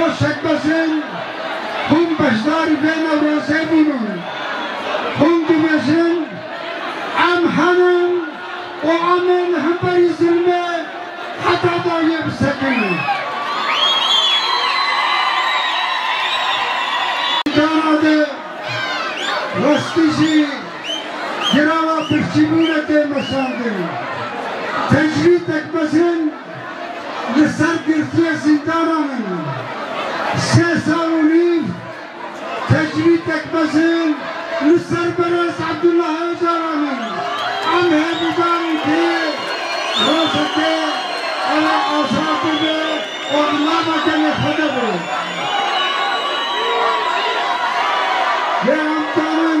sektasın, hun başlar ben avrasebinim, hun dümesin, amhanın, o amın hımpari zilme, hata da yepsekin. Dana'da rastişi, girava pırçibune demesandı, tecvid etmesin, لسر گرفتیه زندانانم سه سال و نیو تجوید اکبسن لسر برس عبدالله هجارانم امه بزاری که روشده انا آسابه به اغلامه کن خدا به یه همتانم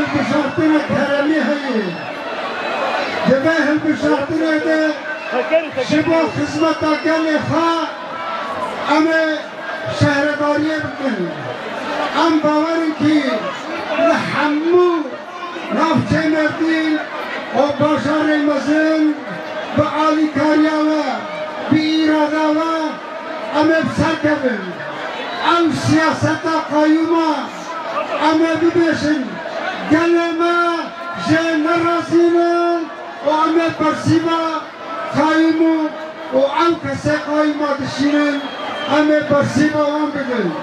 بشارتنا كرامي هاي جباهل بشارتنا ده شباب خدمة كامل خا أما شهر دارية بكن أم باوركي لحمو نفجي مردين وبشار المزين بعالي كارياوة بإراداوة أما بسكبن أم سياسة قيومة أما ببشن كلمة جنراسينا وعمل برسيما قايمو وعمل كسي قايمات الشينين عمل برسيما وعمل